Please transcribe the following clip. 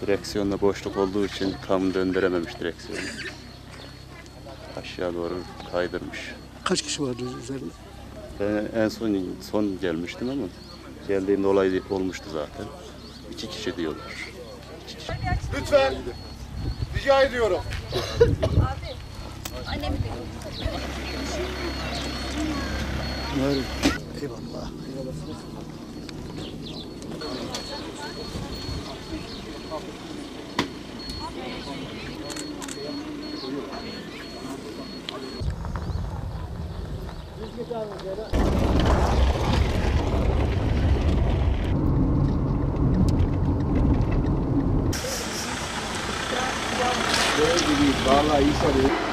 Direksiyonda boşluk olduğu için tam döndürememiş direksiyonu. Aşağı doğru kaydırmış. Kaç kişi vardı üzerinde? Ben en son gelmiştim ama geldiğimde olay olmuştu zaten. 2 kişi diyorlar. Lütfen rica ediyorum. Abi annemi de. Eyvallah. Böyle bir bağla iyi sarıyor.